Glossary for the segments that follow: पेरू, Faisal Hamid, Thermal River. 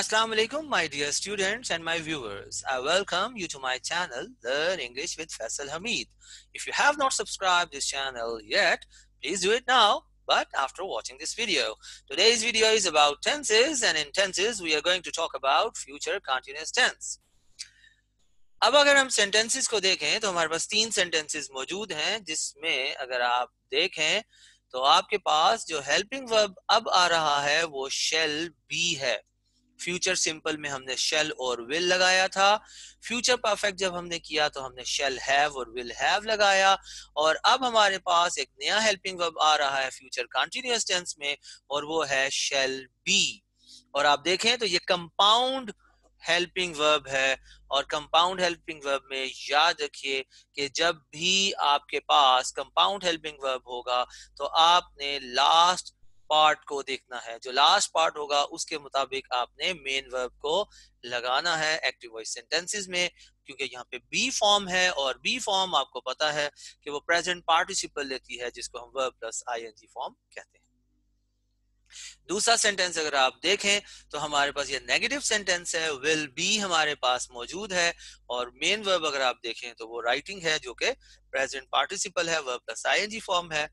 Assalamu alaikum, my dear students and my viewers. I welcome you to my channel, Learn English with Faisal Hamid. If you have not subscribed this channel yet, please do it now, but after watching this video. Today's video is about tenses, and in tenses we are going to talk about future continuous tense. अब अगर हम sentences को देखें तो हमारे पास तीन sentences मौजूद हैं, जिसमें अगर आप देखें तो आपके पास जो helping verb अब आ रहा है वो shall be है. फ्यूचर सिंपल में हमने shall और will लगाया था. फ्यूचर परफेक्ट जब हमने किया तो हमने shall have और will have लगाया. और अब हमारे पास एक नया हेल्पिंग वर्ब आ रहा है फ्यूचर कंटीन्यूअस टेंस में और वो है shall be. और आप देखें तो ये कंपाउंड हेल्पिंग वर्ब है और कंपाउंड हेल्पिंग वर्ब में याद रखिए कि जब भी आपके पास कंपाउंड हेल्पिंग वर्ब होगा तो आपने लास्ट पार्ट को देखना है. जो लास्ट पार्ट होगा उसके मुताबिक आपने मेन वर्ब को लगाना है एक्टिव वॉइस सेंटेंसेस में, क्योंकि यहाँ पे बी फॉर्म है और बी फॉर्म आपको पता है कि वो प्रेजेंट पार्टिसिपल लेती है, जिसको हम वर्ब प्लस आईएनजी फॉर्म कहते हैं. दूसरा सेंटेंस अगर आप देखें तो हमारे पास ये नेगेटिव सेंटेंस है, विल बी हमारे पास मौजूद है और मेन वर्ब अगर आप देखें तो वो राइटिंग है जो कि प्रेजेंट पार्टिसिपल है, वर्ब प्लस आईएनजी फॉर्म है.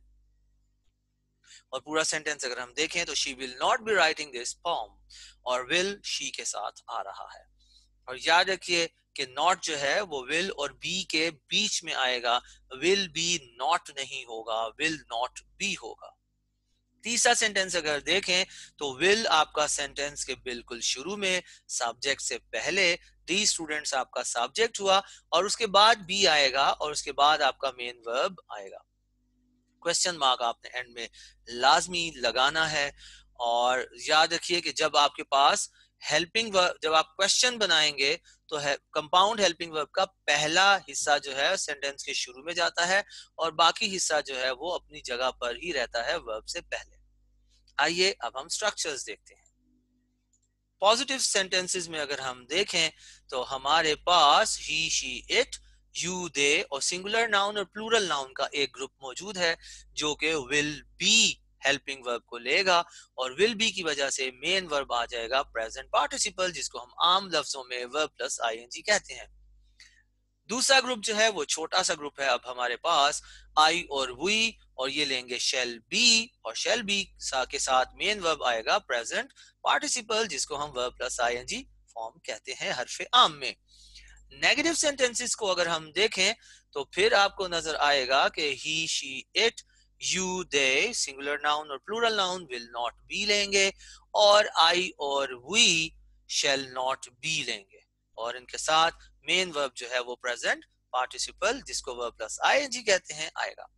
और पूरा सेंटेंस अगर हम देखें तो she will not be writing this poem और will she के साथ आ रहा है. और याद रखिए कि not जो है वो will और be के बीच में आएगा, will be not नहीं होगा, will not be होगा. तीसरा सेंटेंस अगर देखें तो will आपका सेंटेंस के बिल्कुल शुरू में सब्जेक्ट से पहले दी स्टूडेंट्स आपका सब्जेक्ट हुआ और उसके बाद be आएगा और उसके बाद आपका मेन वर्ब आएगा. क्वेश्चन मार्क आपने एंड में लाजमी लगाना है. और याद रखिए कि जब आपके पास हेल्पिंग वर्ब जब आप क्वेश्चन बनाएंगे तो कंपाउंड हेल्पिंग वर्ब का पहला हिस्सा जो है सेंटेंस के शुरू में जाता है और बाकी हिस्सा जो है वो अपनी जगह पर ही रहता है वर्ब से पहले. आइए अब हम स्ट्रक्चर्स देखते हैं. पॉजिटिव सेंटेंसेस में अगर हम देखें तो हमारे पास he she it You, they और सिंगुलर नाउन और प्लूरल नाउन का एक ग्रुप मौजूद है जो कि will be helping verb को लेगा और will be की वजह से main verb आ जाएगा present participle, जिसको हम आम लफ्जों में verb plus ing कहते हैं. दूसरा ग्रुप जो है वो छोटा सा ग्रुप है. अब हमारे पास I और we और ये लेंगे shall be और shall be के साथ मेन वर्ब आएगा प्रेजेंट पार्टिसिपल, जिसको हम verb plus I N G form कहते हैं हर्फ आम में. नेगेटिव सेंटेंसेस को अगर हम देखें तो फिर आपको नजर आएगा कि he, she, it, you, they singular noun और plural noun will not be लेंगे और I और we shall not be लेंगे और इनके साथ मेन वर्ब जो है वो प्रेजेंट पार्टिसिपल, जिसको वर्ब प्लस ing कहते हैं, आएगा.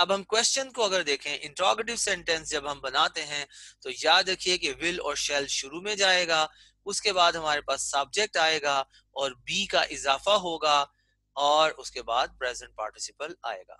अब हम क्वेश्चन को अगर देखें इंटरोगेटिव सेंटेंस जब हम बनाते हैं तो याद रखिए कि will और shall शुरू में जाएगा, उसके बाद हमारे पास सब्जेक्ट आएगा और बी का इजाफा होगा और उसके बाद प्रेजेंट पार्टिसिपल आएगा.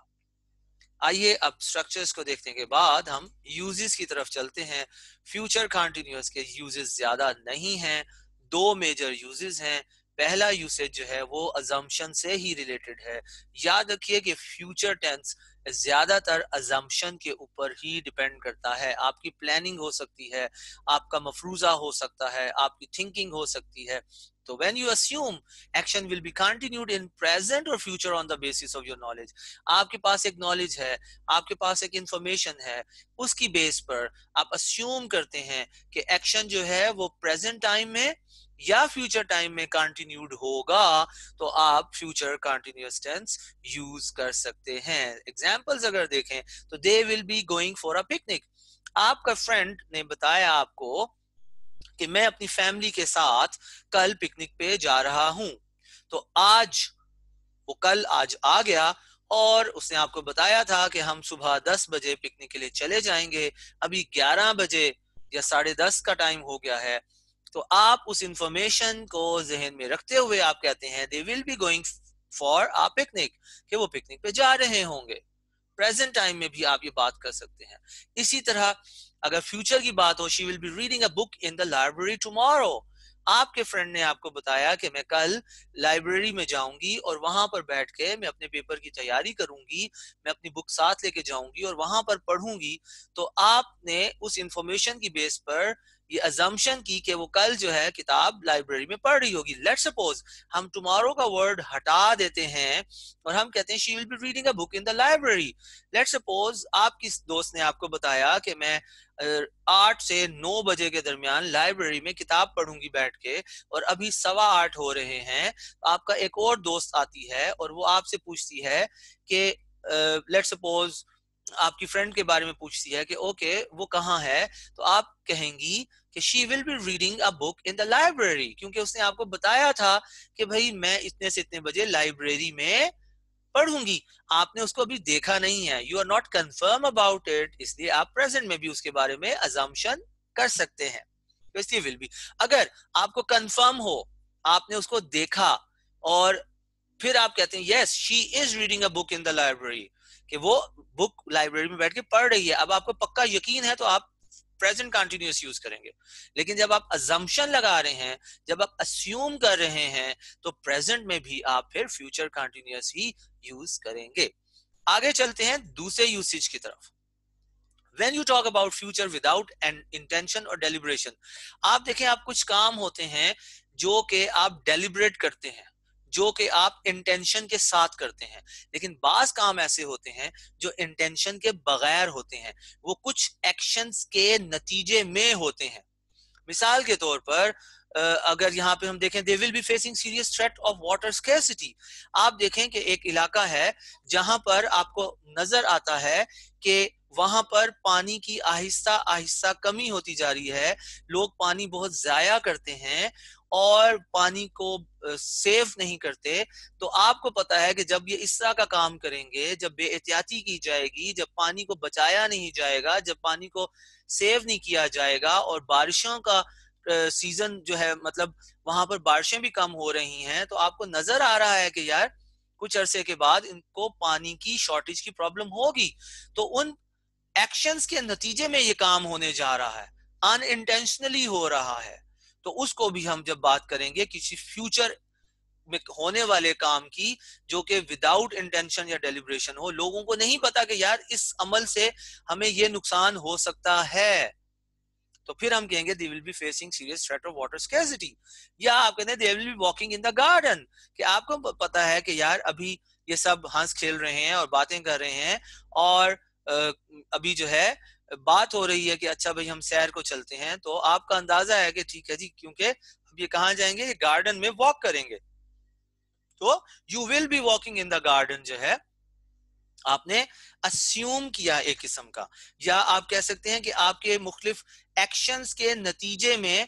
आइए अब स्ट्रक्चर्स को देखने के बाद हम यूजेस की तरफ चलते हैं. फ्यूचर कंटिन्यूअस के यूजेस ज्यादा नहीं हैं, दो मेजर यूजेस हैं. पहला यूसेज जो है वो अजम्पशन से ही रिलेटेड है. याद रखिए कि फ्यूचर टेंस ज्यादातर अजम्पशन के ऊपर ही डिपेंड करता है. आपकी प्लानिंग हो सकती है, आपका मफरूजा हो सकता है, आपकी थिंकिंग हो सकती है. तो when you assume action will be continued in present और future on the basis of your knowledge. आपके पास एक नॉलेज है, आपके पास एक इंफॉर्मेशन है, उसकी बेस पर आप अस्यूम करते हैं कि एक्शन जो है वो प्रेजेंट टाइम में या फ्यूचर टाइम में कंटिन्यूड होगा, तो आप फ्यूचर कंटिन्यूअस टेंस यूज कर सकते हैं. एग्जांपल्स अगर देखें तो they will be going for a picnic. आपका फ्रेंड ने बताया आपको कि मैं अपनी फैमिली के साथ कल पिकनिक पे जा रहा हूं. तो आज वो कल आज आ गया और उसने आपको बताया था कि हम सुबह 10 बजे पिकनिक के लिए चले जाएंगे. अभी 11 बजे या 10:30 का टाइम हो गया है. तो आप उस इंफॉर्मेशन को जहन में रखते हुए आप कहते हैं they will be going for a picnic, कि वो पिकनिक पे जा रहे होंगे. प्रेजेंट टाइम में भी आप ये बात कर सकते हैं. इसी तरह अगर फ्यूचर की बात हो, she will be reading a book in the library tomorrow. आपके फ्रेंड ने आपको बताया कि मैं कल लाइब्रेरी में जाऊंगी और वहां पर बैठ के मैं अपने पेपर की तैयारी करूंगी, मैं अपनी बुक साथ लेके जाऊंगी और वहां पर पढ़ूंगी. तो आपने उस इंफॉर्मेशन की बेस पर ये अजम्पशन की कि वो कल जो है किताब लाइब्रेरी में पढ़ रही होगी। लेट्स सपोज हम टुमारो का वर्ड हटा देते हैं और हम कहते हैं she will be reading a book in the library. Let's suppose आपकी दोस्त ने आपको बताया कि मैं 8 से 9 बजे के दरमियान लाइब्रेरी में किताब पढ़ूंगी बैठ के, और अभी 8:15 हो रहे हैं। आपका एक और दोस्त आती है और वो आपसे पूछती है कि लेट्स सपोज आपकी फ्रेंड के बारे में पूछती है कि ओके वो कहाँ है, तो आप कहेंगी कि she will be reading a book in the library, क्योंकि उसने आपको बताया था कि भाई मैं इतने से इतने बजे लाइब्रेरी में पढ़ूंगी। आपने उसको अभी देखा नहीं है, you are not confirm about it, इसलिए आप प्रेजेंट में भी उसके बारे में अजम्पशन कर सकते हैं, तो इसलिए विल बी। अगर आपको कंफर्म हो, आपने उसको देखा और फिर आप कहते हैं yes she is reading a book in the library, कि वो बुक लाइब्रेरी में बैठ के पढ़ रही है, अब आपको पक्का यकीन है, तो आप प्रेजेंट कंटिन्यूअस यूज करेंगे। लेकिन जब आप अजम्पशन लगा रहे हैं, जब आप अस्यूम कर रहे हैं, तो प्रेजेंट में भी आप फिर फ्यूचर कंटिन्यूअस ही यूज करेंगे। आगे चलते हैं दूसरे यूसेज की तरफ। When you talk about future without an intention or deliberation, आप देखें आप कुछ काम होते हैं जो कि आप डेलिब्रेट करते हैं, जो कि आप इंटेंशन के साथ करते हैं, लेकिन बास काम ऐसे होते हैं जो इंटेंशन के बगैर होते हैं, वो कुछ एक्शंस के नतीजे में होते हैं। मिसाल के तौर पर अगर यहाँ पे हम देखें they will be facing serious threat of water scarcity. आप देखें कि एक इलाका है जहां पर आपको नजर आता है कि वहां पर पानी की आहिस्ता आहिस्ता कमी होती जा रही है, लोग पानी बहुत जाया करते हैं और पानी को सेव नहीं करते। तो आपको पता है कि जब ये इस तरह का काम करेंगे, जब बेएहतियाती की जाएगी, जब पानी को बचाया नहीं जाएगा, जब पानी को सेव नहीं किया जाएगा, और बारिशों का सीजन जो है, मतलब वहां पर बारिशें भी कम हो रही हैं, तो आपको नजर आ रहा है कि यार कुछ अरसे के बाद इनको पानी की शॉर्टेज की प्रॉब्लम होगी। तो उन एक्शंस के नतीजे में ये काम होने जा रहा है, अनइंटेंशनली हो रहा है। तो उसको भी हम जब बात करेंगे किसी फ्यूचर में होने वाले काम की, जो कि विदाउट इंटेंशन या डेलिब्रेशन हो, लोगों को नहीं पता कि यार इस अमल से हमें ये नुकसान हो सकता है, तो फिर हम कहेंगे they will be facing serious threat of water scarcity. या आप कहते हैं they will be walking in the garden, कि आपको पता है कि यार अभी ये सब हंस खेल रहे हैं और बातें कर रहे हैं, और अभी जो है बात हो रही है कि अच्छा भाई हम सैर को चलते हैं, तो आपका अंदाजा है कि ठीक है जी, क्योंकि अब ये कहाँ जाएंगे, ये गार्डन में वॉक करेंगे, तो you will be walking in the garden जो है आपने अस्यूम किया एक किस्म का। या आप कह सकते हैं कि आपके मुख्तलिफ एक्शंस के नतीजे में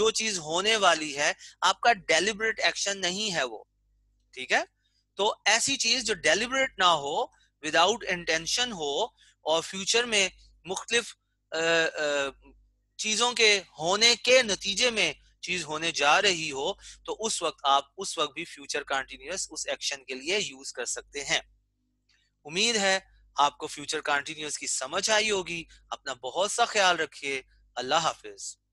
जो चीज होने वाली है, आपका डेलिब्रेट एक्शन नहीं है वो, ठीक है। तो ऐसी चीज जो डेलिब्रेट ना हो, विदाउट इंटेंशन हो, और फ्यूचर में मुख्तलिफ चीजों के होने के नतीजे में चीज होने जा रही हो, तो उस वक्त आप उस वक्त भी फ्यूचर कंटिन्यूअस उस एक्शन के लिए यूज कर सकते हैं। उम्मीद है आपको फ्यूचर कंटिन्यूअस की समझ आई होगी। अपना बहुत सा ख्याल रखिए। अल्लाह हाफिज।